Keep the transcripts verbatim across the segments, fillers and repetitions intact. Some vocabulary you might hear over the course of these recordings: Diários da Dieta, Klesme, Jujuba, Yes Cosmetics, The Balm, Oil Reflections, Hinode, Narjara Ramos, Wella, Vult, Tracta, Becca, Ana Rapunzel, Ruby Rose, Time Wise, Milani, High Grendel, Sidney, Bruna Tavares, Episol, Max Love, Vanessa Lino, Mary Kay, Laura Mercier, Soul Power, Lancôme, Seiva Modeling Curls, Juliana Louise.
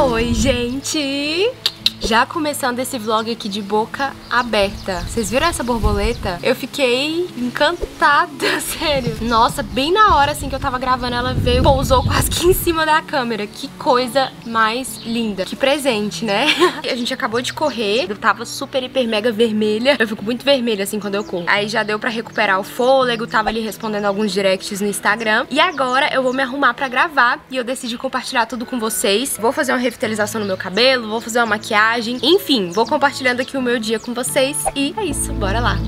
Oi, gente! Já começando esse vlog aqui de boca aberta. Vocês viram essa borboleta? Eu fiquei encantada, sério. Nossa, bem na hora assim que eu tava gravando, ela veio, pousou quase que em cima da câmera. Que coisa mais linda. Que presente, né? A gente acabou de correr, eu tava super, hiper, mega vermelha. Eu fico muito vermelha assim quando eu corro. Aí já deu pra recuperar o fôlego, tava ali respondendo alguns directs no Instagram. E agora eu vou me arrumar pra gravar e eu decidi compartilhar tudo com vocês. Vou fazer uma revitalização no meu cabelo, vou fazer uma maquiagem. Enfim, vou compartilhando aqui o meu dia com vocês e é isso, bora lá!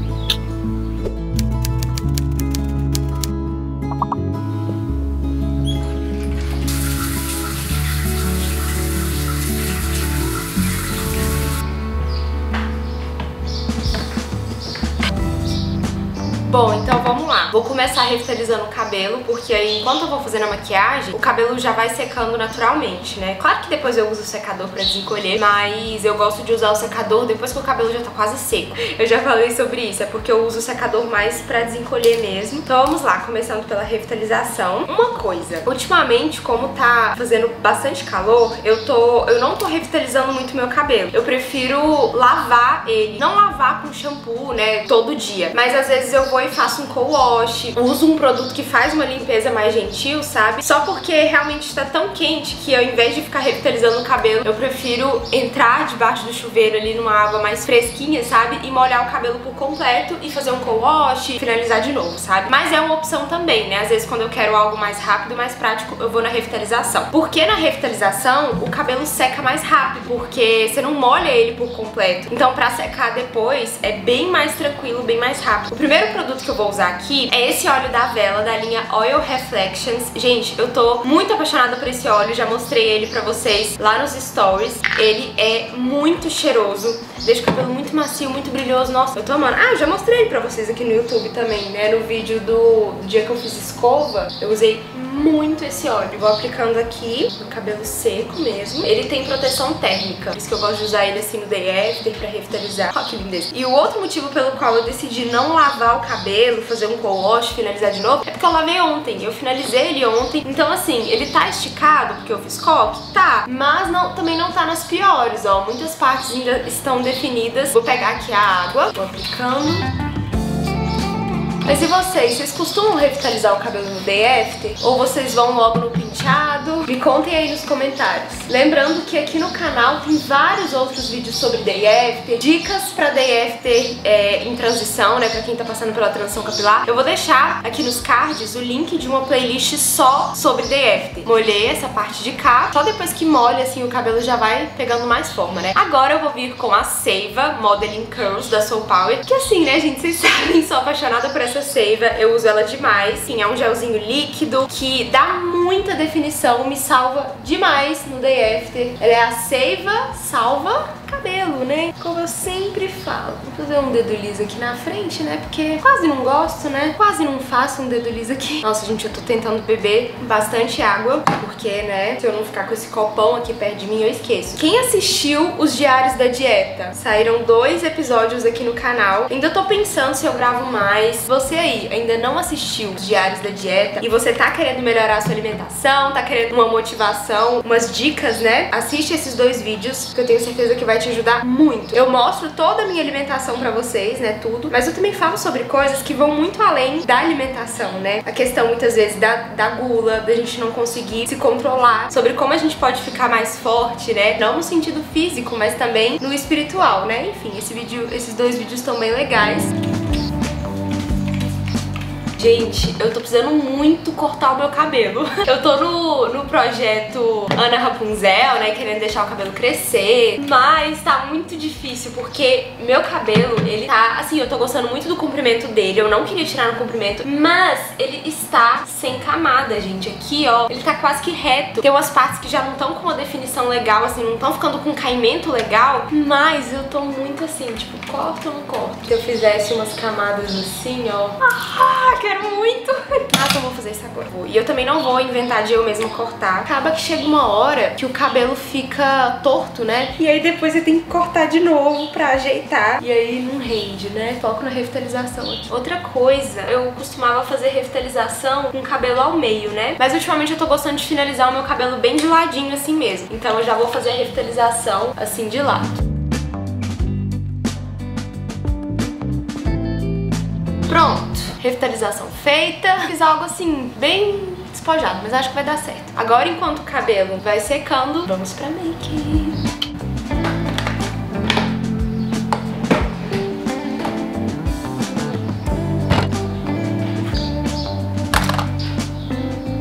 Bom, então vamos lá. Vou começar revitalizando o cabelo, porque aí, enquanto eu vou fazendo a maquiagem, o cabelo já vai secando naturalmente, né? Claro que depois eu uso o secador pra desencolher, mas eu gosto de usar o secador depois que o cabelo já tá quase seco. Eu já falei sobre isso, é porque eu uso o secador mais pra desencolher mesmo. Então vamos lá, começando pela revitalização. Uma coisa, ultimamente, como tá fazendo bastante calor, eu, tô, eu não tô revitalizando muito meu cabelo. Eu prefiro lavar ele. Não lavar com shampoo, né, todo dia, mas às vezes eu vou e faço um co-wash, uso um produto que faz uma limpeza mais gentil, sabe? Só porque realmente está tão quente que ao invés de ficar revitalizando o cabelo, eu prefiro entrar debaixo do chuveiro ali numa água mais fresquinha, sabe? E molhar o cabelo por completo e fazer um co-wash e finalizar de novo, sabe? Mas é uma opção também, né? Às vezes quando eu quero algo mais rápido, mais prático, eu vou na revitalização. Porque na revitalização o cabelo seca mais rápido, porque você não molha ele por completo. Então pra secar depois é bem mais tranquilo, bem mais rápido. O primeiro produto que eu vou usar aqui é esse óleo da Wella, da linha Oil Reflections. Gente, eu tô muito apaixonada por esse óleo, já mostrei ele pra vocês lá nos stories. Ele é muito cheiroso, deixa o cabelo muito macio, muito brilhoso. Nossa, eu tô amando. Ah, eu já mostrei ele pra vocês aqui no YouTube também, né? No vídeo do, do dia que eu fiz escova, eu usei muito esse óleo. Vou aplicando aqui no cabelo seco mesmo. Ele tem proteção térmica, por isso que eu gosto de usar ele assim no day after pra revitalizar. Ó, que lindeza. E o outro motivo pelo qual eu decidi não lavar o cabelo, cabelo, fazer um co-wash, finalizar de novo, é porque eu lavei ontem, eu finalizei ele ontem. Então assim, ele tá esticado porque eu fiz coque? Tá, mas não, também não tá nas piores, ó, muitas partes ainda estão definidas. Vou pegar aqui a água, vou aplicando. Mas e vocês? Vocês costumam revitalizar o cabelo no day after? Ou vocês vão logo no penteado? Me contem aí nos comentários. Lembrando que aqui no canal tem vários outros vídeos sobre day after, dicas pra day after é, em transição, né? Pra quem tá passando pela transição capilar. Eu vou deixar aqui nos cards o link de uma playlist só sobre day after. Molhei essa parte de cá. Só depois que molha, assim, o cabelo já vai pegando mais forma, né? Agora eu vou vir com a Seiva Modeling Curls da Soul Power. Que assim, né, gente? Vocês sabem, sou apaixonada por essa Seiva, eu uso ela demais. Sim, é um gelzinho líquido que dá muita definição, me salva demais no day after. Ela é a Seiva salva cabelo, né? Como eu sempre falo. Vou fazer um dedo liso aqui na frente, né? Porque quase não gosto, né? Quase não faço um dedo liso aqui. Nossa, gente, eu tô tentando beber bastante água, porque, né, se eu não ficar com esse copão aqui perto de mim, eu esqueço. Quem assistiu os Diários da Dieta? Saíram dois episódios aqui no canal. Ainda tô pensando se eu gravo mais. Você aí ainda não assistiu os Diários da Dieta e você tá querendo melhorar a sua alimentação, tá querendo uma motivação, umas dicas, né? Assiste esses dois vídeos que eu tenho certeza que vai te ajudar muito. Eu mostro toda a minha alimentação pra vocês, né, tudo, mas eu também falo sobre coisas que vão muito além da alimentação, né? A questão muitas vezes da, da gula, da gente não conseguir se controlar, sobre como a gente pode ficar mais forte, né? Não no sentido físico, mas também no espiritual, né? Enfim, esse vídeo, esses dois vídeos estão bem legais. Gente, eu tô precisando muito cortar o meu cabelo. Eu tô no, no projeto Ana Rapunzel, né, querendo deixar o cabelo crescer, mas tá muito difícil porque meu cabelo, ele tá, assim, eu tô gostando muito do comprimento dele, eu não queria tirar no comprimento, mas ele está sem camada, gente, aqui, ó, ele tá quase que reto. Tem umas partes que já não estão com uma definição legal, assim, não estão ficando com um caimento legal, mas eu tô muito assim, tipo, corto ou não corto? Se eu fizesse umas camadas assim, ó, ah, que quero muito. Mas eu vou fazer isso agora. E eu também não vou inventar de eu mesma cortar. Acaba que chega uma hora que o cabelo fica torto, né? E aí depois você tem que cortar de novo pra ajeitar. E aí não rende, né? Foco na revitalização aqui. Outra coisa, eu costumava fazer revitalização com o cabelo ao meio, né? Mas ultimamente eu tô gostando de finalizar o meu cabelo bem de ladinho assim mesmo. Então eu já vou fazer a revitalização assim de lado. Pronto, revitalização feita. Fiz algo assim, bem despojado, mas acho que vai dar certo. Agora, enquanto o cabelo vai secando, vamos pra make.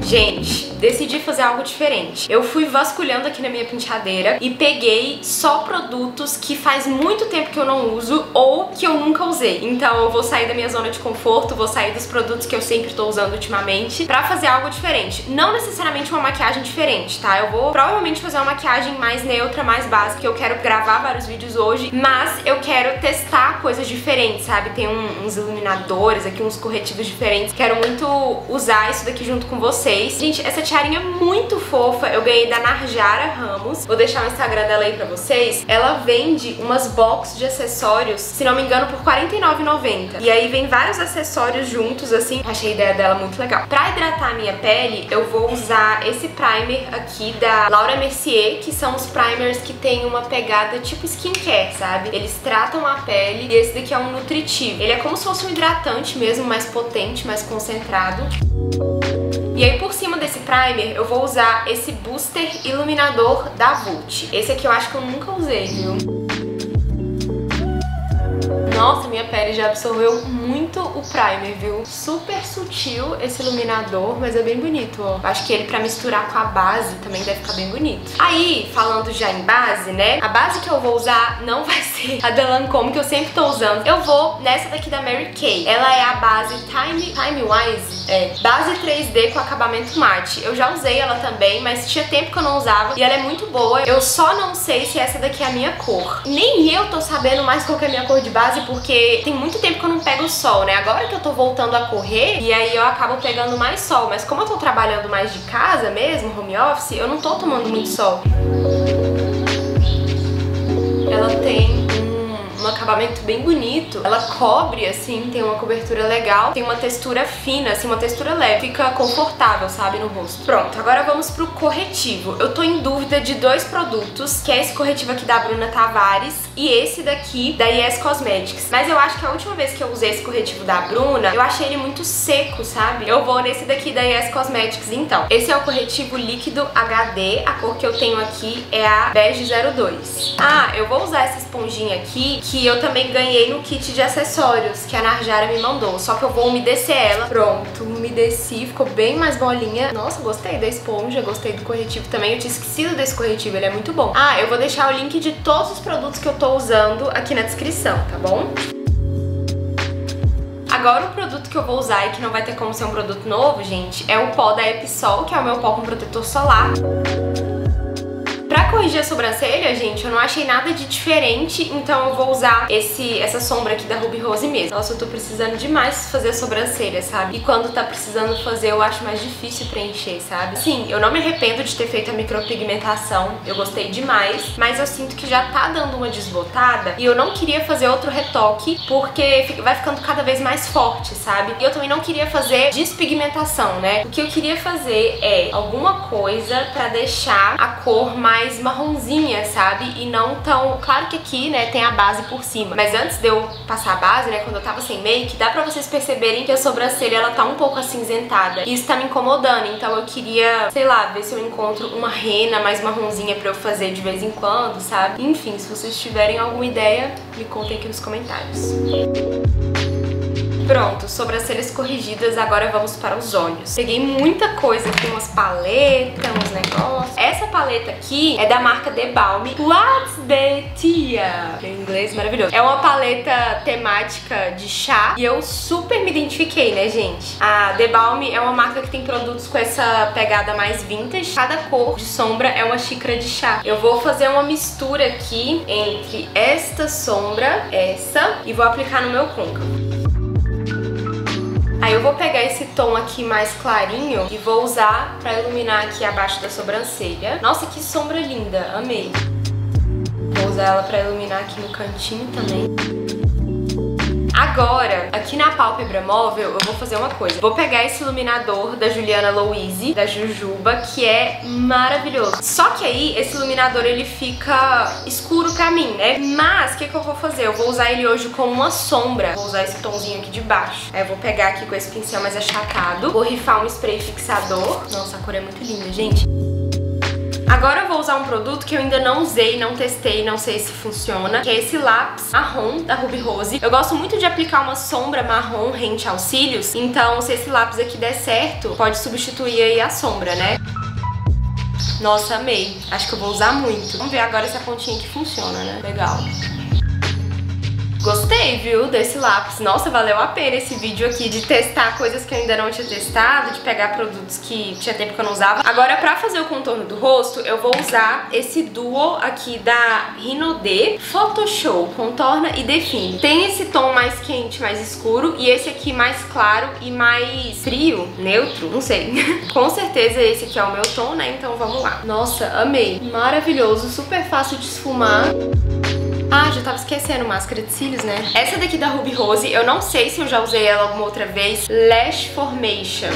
Gente, decidi fazer algo diferente. Eu fui vasculhando aqui na minha penteadeira e peguei só produtos que faz muito tempo que eu não uso ou que eu nunca usei. Então eu vou sair da minha zona de conforto, vou sair dos produtos que eu sempre tô usando ultimamente pra fazer algo diferente. Não necessariamente uma maquiagem diferente, tá? Eu vou provavelmente fazer uma maquiagem mais neutra, mais básica, que eu quero gravar vários vídeos hoje, mas eu quero testar coisas diferentes, sabe? Tem um, uns iluminadores aqui, uns corretivos diferentes. Quero muito usar isso daqui junto com vocês. Gente, essa tiarinha muito fofa, eu ganhei da Narjara Ramos, vou deixar o Instagram dela aí pra vocês. Ela vende umas box de acessórios, se não me engano, por quarenta e nove reais e noventa centavos. E aí vem vários acessórios juntos, assim. Achei a ideia dela muito legal. Pra hidratar a minha pele, eu vou usar esse primer aqui da Laura Mercier, que são os primers que tem uma pegada tipo skincare, sabe? Eles tratam a pele e esse daqui é um nutritivo. Ele é como se fosse um hidratante mesmo, mais potente, mais concentrado. E aí por cima desse primer eu vou usar esse booster iluminador da Vult. Esse aqui eu acho que eu nunca usei, viu? Nossa, minha pele já absorveu muito o primer, viu? Super sutil esse iluminador, mas é bem bonito, ó. Acho que ele pra misturar com a base também deve ficar bem bonito. Aí, falando já em base, né? A base que eu vou usar não vai ser a da Lancôme, que eu sempre tô usando. Eu vou nessa daqui da Mary Kay. Ela é a base Time, Time Wise, é. Base três D com acabamento mate. Eu já usei ela também, mas tinha tempo que eu não usava. E ela é muito boa. Eu só não sei se essa daqui é a minha cor. Nem eu tô sabendo mais qual que é a minha cor de base, porque tem muito tempo que eu não pego o sol, né? Agora que eu tô voltando a correr, e aí eu acabo pegando mais sol. Mas como eu tô trabalhando mais de casa mesmo, home office, eu não tô tomando muito sol. Ela tem um acabamento bem bonito. Ela cobre, assim, tem uma cobertura legal. Tem uma textura fina, assim, uma textura leve. Fica confortável, sabe, no rosto. Pronto, agora vamos pro corretivo. Eu tô em dúvida de dois produtos, que é esse corretivo aqui da Bruna Tavares e esse daqui da Yes Cosmetics. Mas eu acho que a última vez que eu usei esse corretivo da Bruna, eu achei ele muito seco, sabe? Eu vou nesse daqui da Yes Cosmetics, então. Esse é o corretivo líquido H D. A cor que eu tenho aqui é a Bege zero dois. Ah, eu vou usar essa esponjinha aqui, que eu também ganhei no kit de acessórios que a Narjara me mandou, só que eu vou umedecer ela. Pronto, umedeci, ficou bem mais bolinha. Nossa, gostei da esponja, gostei do corretivo também. Eu tinha esquecido desse corretivo, ele é muito bom. Ah, eu vou deixar o link de todos os produtos que eu tô usando aqui na descrição, tá bom? Agora o produto que eu vou usar e que não vai ter como ser um produto novo, gente, é o pó da Episol, que é o meu pó com protetor solar. Pra corrigir a sobrancelha, gente, eu não achei nada de diferente, então eu vou usar esse, essa sombra aqui da Ruby Rose mesmo. Nossa, eu tô precisando demais fazer a sobrancelha, sabe? E quando tá precisando fazer, eu acho mais difícil preencher, sabe? Sim, eu não me arrependo de ter feito a micropigmentação, eu gostei demais, mas eu sinto que já tá dando uma desbotada e eu não queria fazer outro retoque, porque vai ficando cada vez mais forte, sabe? E eu também não queria fazer despigmentação, né? O que eu queria fazer é alguma coisa pra deixar a cor mais mais marronzinha, sabe? E não tão... Claro que aqui, né, tem a base por cima. Mas antes de eu passar a base, né, quando eu tava sem make, dá pra vocês perceberem que a sobrancelha, ela tá um pouco acinzentada. E isso tá me incomodando, então eu queria, sei lá, ver se eu encontro uma rena mais marronzinha pra eu fazer de vez em quando, sabe? Enfim, se vocês tiverem alguma ideia, me contem aqui nos comentários. Pronto, sobrancelhas corrigidas, agora vamos para os olhos. Peguei muita coisa aqui, umas paletas, uns negócios. Essa paleta aqui é da marca The Balm, What's the Tea? Meu inglês maravilhoso. É uma paleta temática de chá e eu super me identifiquei, né, gente? A The Balm é uma marca que tem produtos com essa pegada mais vintage. Cada cor de sombra é uma xícara de chá. Eu vou fazer uma mistura aqui entre esta sombra, essa, e vou aplicar no meu côncavo. Aí eu eu vou pegar esse tom aqui mais clarinho e vou usar pra iluminar aqui abaixo da sobrancelha. Nossa, que sombra linda, amei. Vou usar ela pra iluminar aqui no cantinho também. Agora, aqui na pálpebra móvel, eu vou fazer uma coisa. Vou pegar esse iluminador da Juliana Louise, da Jujuba, que é maravilhoso. Só que aí, esse iluminador, ele fica escuro pra mim, né? Mas, o que que eu vou fazer? Eu vou usar ele hoje como uma sombra. Vou usar esse tomzinho aqui de baixo. Aí eu vou pegar aqui com esse pincel mais achatado. Vou rifar um spray fixador. Nossa, a cor é muito linda, gente. Agora eu vou usar um produto que eu ainda não usei, não testei, não sei se funciona, que é esse lápis marrom da Ruby Rose. Eu gosto muito de aplicar uma sombra marrom rente aos cílios, então se esse lápis aqui der certo, pode substituir aí a sombra, né? Nossa, amei. Acho que eu vou usar muito. Vamos ver agora essa pontinha que funciona, né? Legal. Gostei, viu, desse lápis. Nossa, valeu a pena esse vídeo aqui de testar coisas que eu ainda não tinha testado, de pegar produtos que tinha tempo que eu não usava. Agora, pra fazer o contorno do rosto, eu vou usar esse duo aqui da Hinode Photoshow, contorna e define. Tem esse tom mais quente, mais escuro, e esse aqui mais claro e mais frio, neutro, não sei. Com certeza esse aqui é o meu tom, né, então vamos lá. Nossa, amei. Maravilhoso, super fácil de esfumar. Ah, já tava esquecendo, máscara de cílios, né? Essa daqui da Ruby Rose, eu não sei se eu já usei ela alguma outra vez. Lash Formation.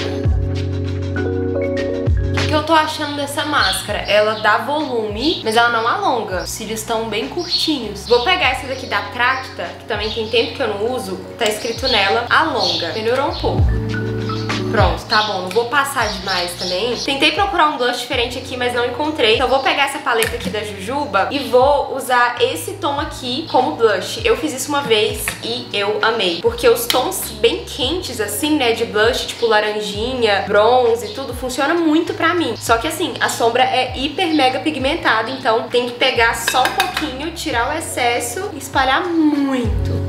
O que eu tô achando dessa máscara? Ela dá volume, mas ela não alonga. Os cílios estão bem curtinhos. Vou pegar essa daqui da Tracta, que também tem tempo que eu não uso. Tá escrito nela, alonga. Melhorou um pouco. Pronto, tá bom, não vou passar demais também. Tentei procurar um blush diferente aqui, mas não encontrei. Então vou pegar essa paleta aqui da Jujuba e vou usar esse tom aqui como blush. Eu fiz isso uma vez e eu amei, porque os tons bem quentes assim, né, de blush, tipo laranjinha, bronze e tudo, funciona muito pra mim. Só que assim, a sombra é hiper mega pigmentada, então tem que pegar só um pouquinho, tirar o excesso e espalhar muito.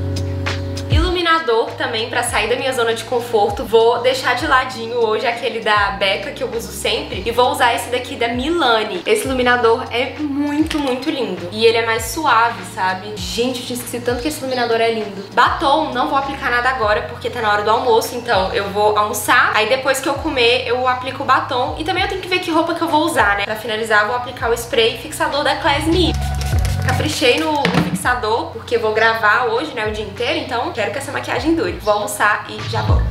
Iluminador também pra sair da minha zona de conforto. Vou deixar de ladinho hoje aquele da Becca que eu uso sempre e vou usar esse daqui da Milani. Esse iluminador é muito, muito lindo e ele é mais suave, sabe? Gente, eu tinha esquecido tanto que esse iluminador é lindo. Batom, não vou aplicar nada agora porque tá na hora do almoço, então eu vou almoçar. Aí depois que eu comer eu aplico o batom e também eu tenho que ver que roupa que eu vou usar, né? Pra finalizar eu vou aplicar o spray fixador da Klesme. Caprichei no fixador, porque vou gravar hoje, né, o dia inteiro, então quero que essa maquiagem dure. Vou almoçar e já volto.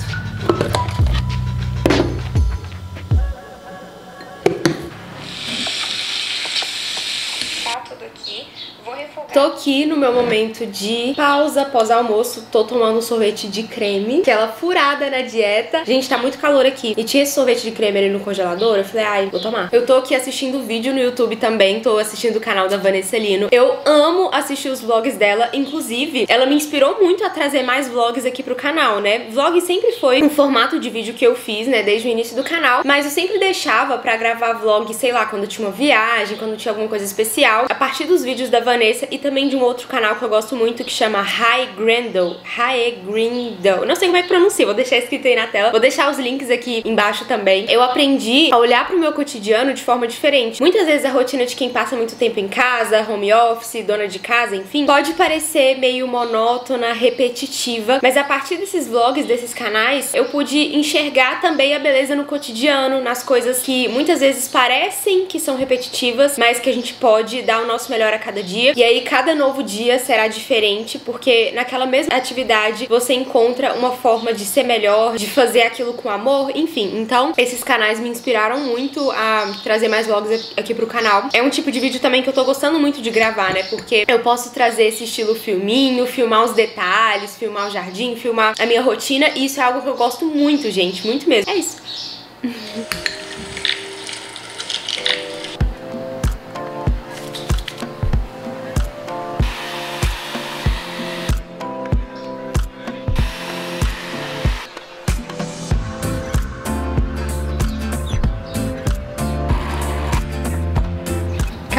Tá tudo aqui. Vou refogar. Tô aqui no meu momento de pausa pós-almoço. Tô tomando um sorvete de creme, aquela furada na dieta. Gente, tá muito calor aqui. E tinha esse sorvete de creme ali no congelador. Eu falei, ai, vou tomar. Eu tô aqui assistindo vídeo no YouTube também. Tô assistindo o canal da Vanessa Lino. Eu amo assistir os vlogs dela. Inclusive, ela me inspirou muito a trazer mais vlogs aqui pro canal, né? Vlog sempre foi um formato de vídeo que eu fiz, né? Desde o início do canal. Mas eu sempre deixava pra gravar vlog, sei lá, quando eu tinha uma viagem, quando eu tinha alguma coisa especial. A partir dos vídeos da Vanessa Vanessa, e também de um outro canal que eu gosto muito que chama High Grendel. High Grendel. Não sei como é que pronuncia, vou deixar escrito aí na tela. Vou deixar os links aqui embaixo também. Eu aprendi a olhar pro meu cotidiano de forma diferente. Muitas vezes a rotina de quem passa muito tempo em casa, home office, dona de casa, enfim, pode parecer meio monótona, repetitiva, mas a partir desses vlogs, desses canais, eu pude enxergar também a beleza no cotidiano, nas coisas que muitas vezes parecem que são repetitivas, mas que a gente pode dar o nosso melhor a cada dia. E aí cada novo dia será diferente, porque naquela mesma atividade você encontra uma forma de ser melhor, de fazer aquilo com amor, enfim. Então esses canais me inspiraram muito a trazer mais vlogs aqui pro canal. É um tipo de vídeo também que eu tô gostando muito de gravar, né, porque eu posso trazer esse estilo filminho, filmar os detalhes, filmar o jardim, filmar a minha rotina, e isso é algo que eu gosto muito, gente, muito mesmo. É isso.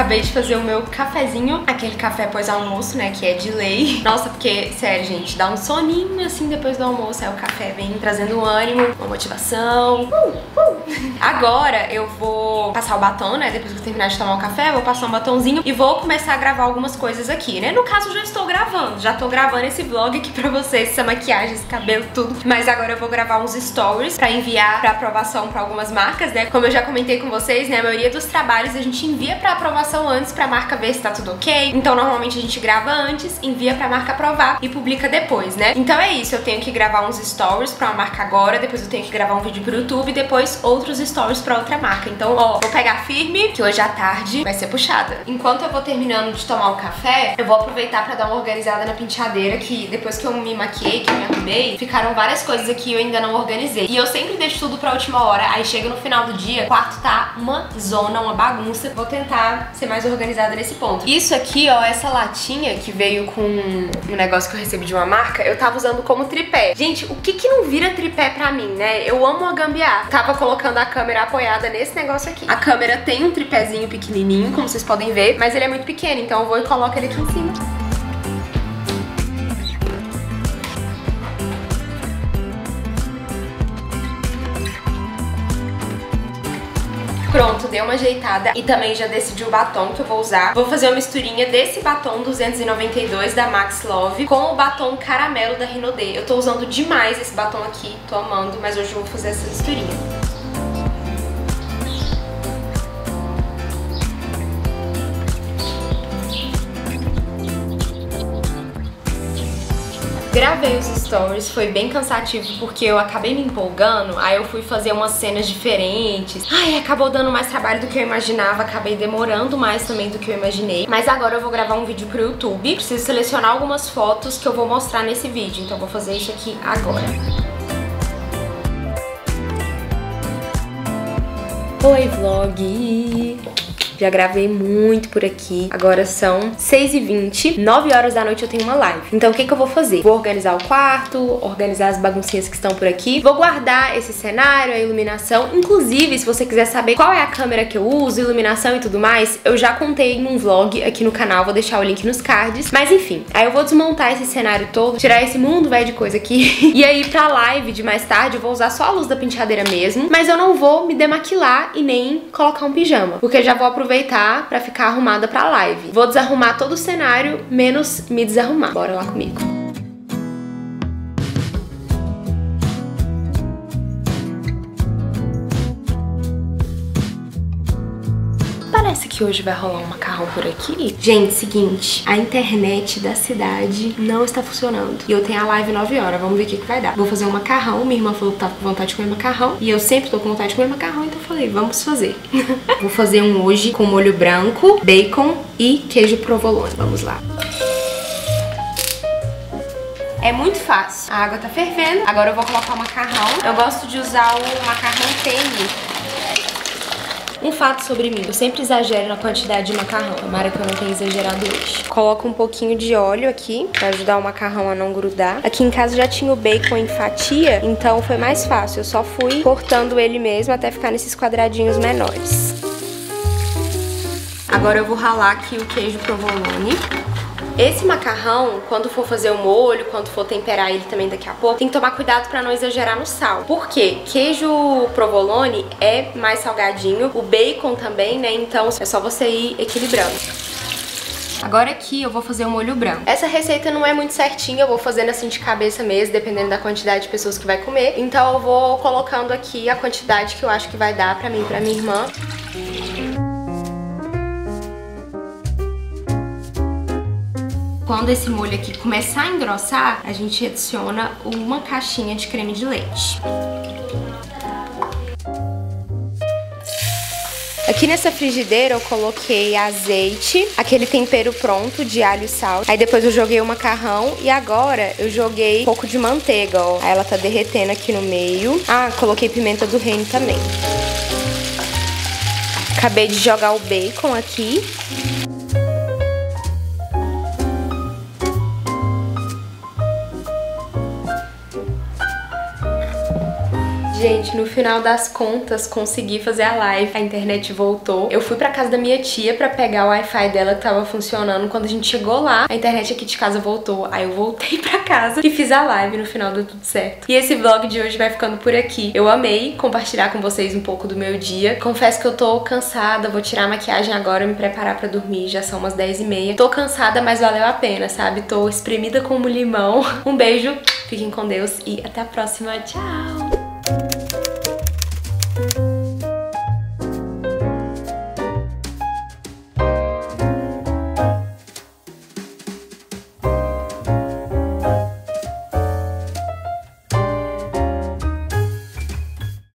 acabei de fazer o meu cafezinho, aquele café pós-almoço, né, que é de lei. Nossa, porque, sério, gente, dá um soninho assim depois do almoço, aí o café vem trazendo um ânimo, uma motivação. Uh, uh. Agora eu vou passar o batom, né, depois que eu terminar de tomar o café, vou passar um batomzinho e vou começar a gravar algumas coisas aqui, né. No caso, já estou gravando, já tô gravando esse vlog aqui pra vocês, essa maquiagem, esse cabelo, tudo. Mas agora eu vou gravar uns stories pra enviar pra aprovação pra algumas marcas, né. Como eu já comentei com vocês, né, a maioria dos trabalhos a gente envia pra aprovação antes pra marca ver se tá tudo ok. Então normalmente a gente grava antes, envia pra marca aprovar e publica depois, né. Então é isso, eu tenho que gravar uns stories pra uma marca agora, depois eu tenho que gravar um vídeo pro YouTube, depois outros stories pra outra marca. Então, ó, vou pegar firme, que hoje à tarde vai ser puxada. Enquanto eu vou terminando de tomar o café, eu vou aproveitar pra dar uma organizada na penteadeira, que depois que eu me maquiei, que eu me arrumei, ficaram várias coisas aqui e eu ainda não organizei. E eu sempre deixo tudo pra última hora, aí chega no final do dia, o quarto tá uma zona, uma bagunça. Vou tentar ser mais organizada nesse ponto. Isso aqui, ó, essa latinha que veio com um negócio que eu recebi de uma marca, eu tava usando como tripé. Gente, o que que não vira tripé pra mim, né? Eu amo a gambiarra. Tava colocando a câmera apoiada nesse negócio aqui. A câmera tem um tripézinho pequenininho, como vocês podem ver, mas ele é muito pequeno, então eu vou e coloco ele aqui em cima. Pronto, dei uma ajeitada e também já decidi o batom que eu vou usar. Vou fazer uma misturinha desse batom duzentos e noventa e dois da Max Love com o batom caramelo da Hinode. Eu tô usando demais esse batom aqui, tô amando, mas hoje eu vou fazer essa misturinha. Gravei os stories, foi bem cansativo porque eu acabei me empolgando, aí eu fui fazer umas cenas diferentes. Ai, acabou dando mais trabalho do que eu imaginava, acabei demorando mais também do que eu imaginei. Mas agora eu vou gravar um vídeo pro YouTube, preciso selecionar algumas fotos que eu vou mostrar nesse vídeo, então eu vou fazer isso aqui agora. Oi, vlog! Já gravei muito por aqui. Agora são seis e vinte, nove horas da noite eu tenho uma live. Então o que que eu vou fazer? Vou organizar o quarto, organizar as baguncinhas que estão por aqui. Vou guardar esse cenário, a iluminação. Inclusive, se você quiser saber qual é a câmera que eu uso, iluminação e tudo mais, eu já contei num vlog aqui no canal, vou deixar o link nos cards. Mas enfim, aí eu vou desmontar esse cenário todo, tirar esse mundo velho de coisa aqui. E aí pra live de mais tarde eu vou usar só a luz da penteadeira mesmo, mas eu não vou me demaquilar e nem colocar um pijama, porque já vou aproveitar pra ficar arrumada pra live. Vou desarrumar todo o cenário, menos me desarrumar. Bora lá comigo. Parece que hoje vai rolar um macarrão por aqui. Gente, seguinte, a internet da cidade não está funcionando. E eu tenho a live nove horas, vamos ver o que que vai dar. Vou fazer um macarrão, minha irmã falou que tava com vontade de comer macarrão. E eu sempre tô com vontade de comer macarrão, então eu falei, vamos fazer. Vou fazer um hoje com molho branco, bacon e queijo provolone. Vamos lá. É muito fácil. A água tá fervendo, agora eu vou colocar o macarrão. Eu gosto de usar o macarrão tênis. Um fato sobre mim, eu sempre exagero na quantidade de macarrão. Tomara que eu não tenha exagerado hoje. Coloco um pouquinho de óleo aqui, pra ajudar o macarrão a não grudar. Aqui em casa já tinha o bacon em fatia, então foi mais fácil. Eu só fui cortando ele mesmo até ficar nesses quadradinhos menores. Agora eu vou ralar aqui o queijo provolone. Esse macarrão, quando for fazer o molho, quando for temperar ele também daqui a pouco, tem que tomar cuidado pra não exagerar no sal. Por quê? Queijo provolone é mais salgadinho, o bacon também, né? Então é só você ir equilibrando. Agora aqui eu vou fazer o molho branco. Essa receita não é muito certinha, eu vou fazendo assim de cabeça mesmo, dependendo da quantidade de pessoas que vai comer. Então eu vou colocando aqui a quantidade que eu acho que vai dar pra mim e pra minha irmã. Quando esse molho aqui começar a engrossar, a gente adiciona uma caixinha de creme de leite. Aqui nessa frigideira eu coloquei azeite, aquele tempero pronto de alho e sal. Aí depois eu joguei o macarrão e agora eu joguei um pouco de manteiga, ó. Aí ela tá derretendo aqui no meio. Ah, coloquei pimenta do reino também. Acabei de jogar o bacon aqui. gente, no final das contas, consegui fazer a live. A internet voltou. Eu fui pra casa da minha tia pra pegar o Wi-Fi dela que tava funcionando. Quando a gente chegou lá, a internet aqui de casa voltou. Aí eu voltei pra casa e fiz a live. No final deu tudo certo. E esse vlog de hoje vai ficando por aqui. Eu amei compartilhar com vocês um pouco do meu dia. Confesso que eu tô cansada. Vou tirar a maquiagem agora e me preparar pra dormir. Já são umas dez e meia. Tô cansada, mas valeu a pena, sabe? Tô espremida como limão. Um beijo, fiquem com Deus e até a próxima. Tchau!